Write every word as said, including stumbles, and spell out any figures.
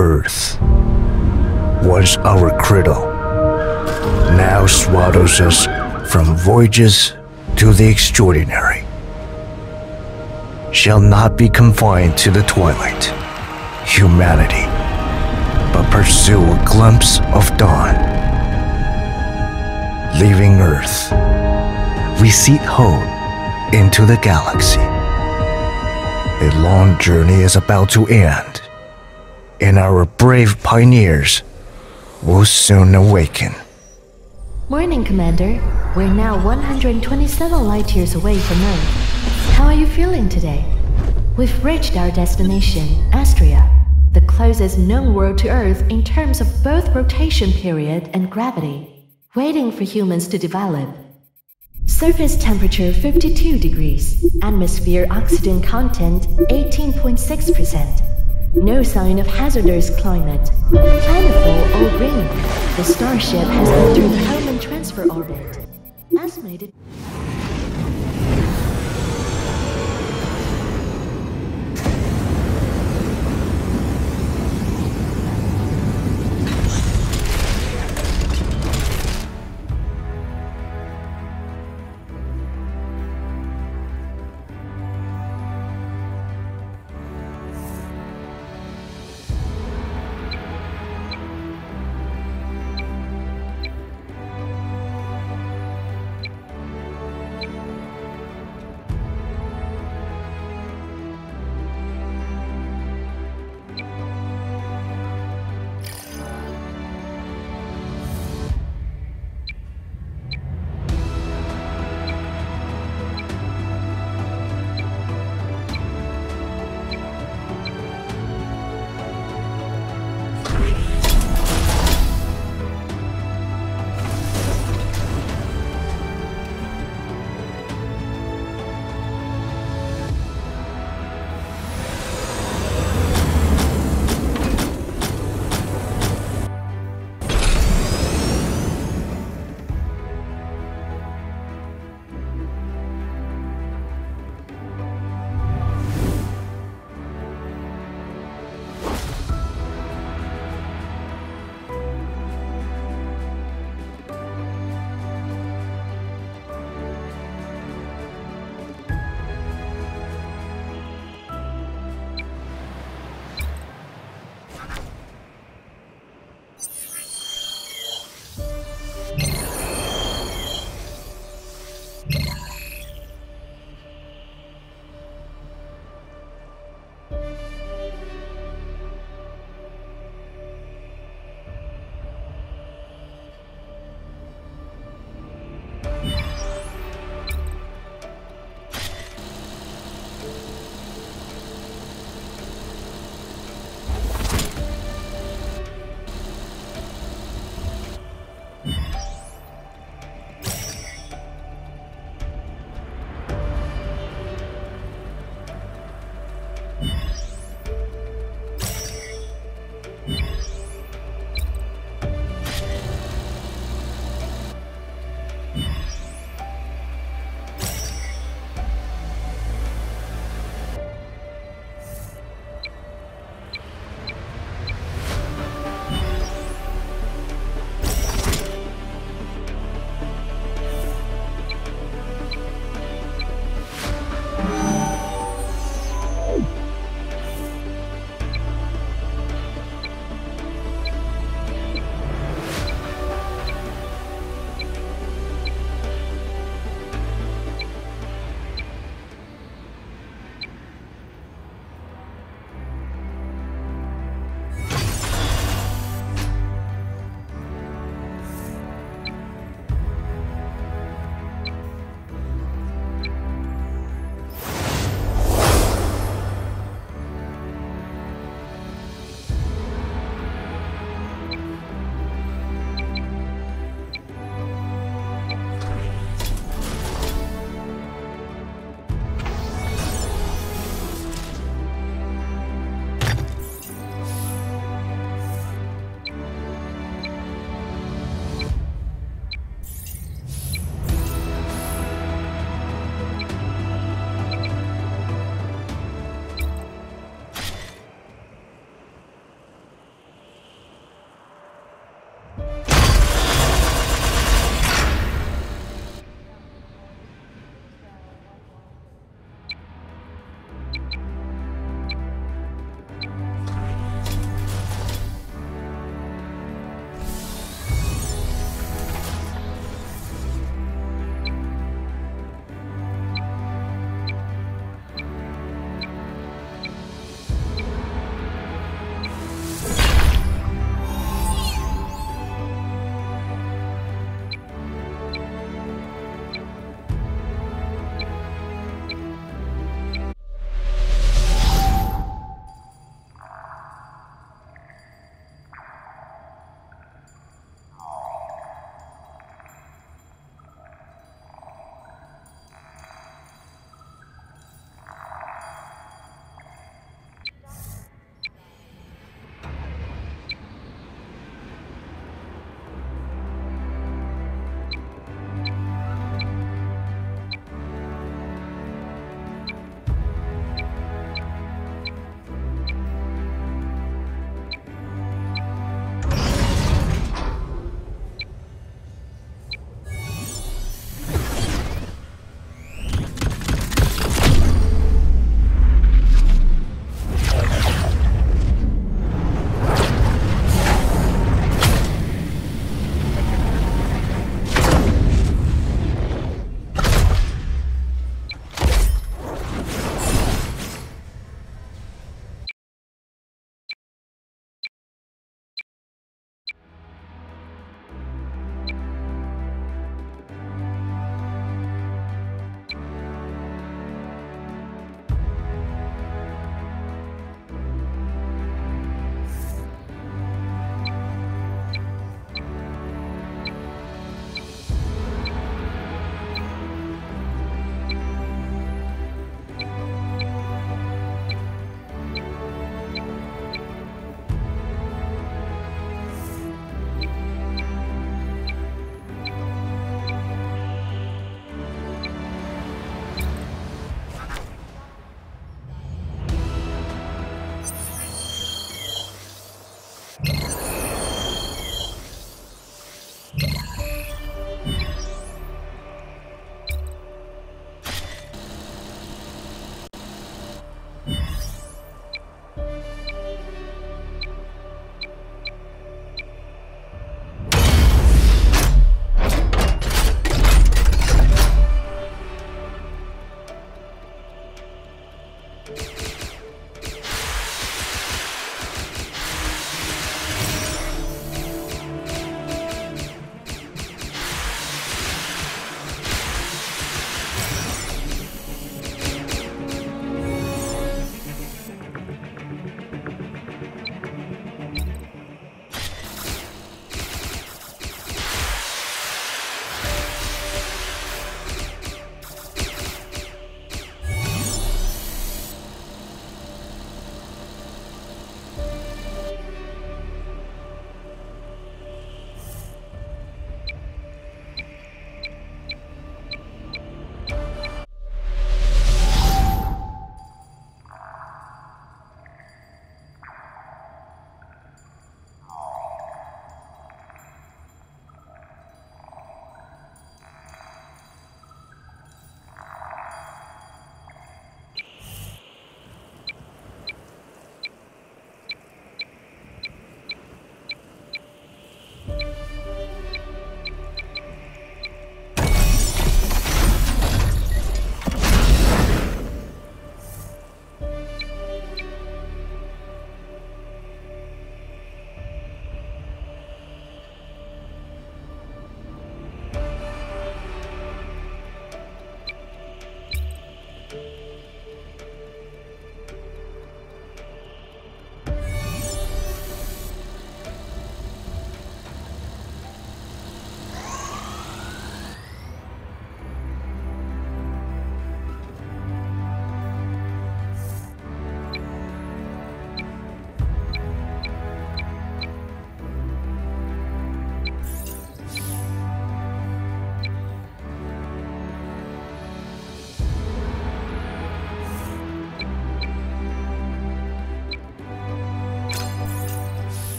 Earth, once our cradle, now swallows us from voyages to the extraordinary. Shall not be confined to the twilight, humanity, but pursue a glimpse of dawn. Leaving Earth, we seek home into the galaxy. A long journey is about to end, and our brave pioneers will soon awaken. Morning, Commander. We're now one hundred twenty-seven light years away from Earth. How are you feeling today? We've reached our destination, Astria, the closest known world to Earth in terms of both rotation period and gravity, waiting for humans to develop. Surface temperature fifty-two degrees, atmosphere oxygen content eighteen point six percent. No sign of hazardous climate. Planetfall or green. The starship has entered home and transfer orbit. Estimated.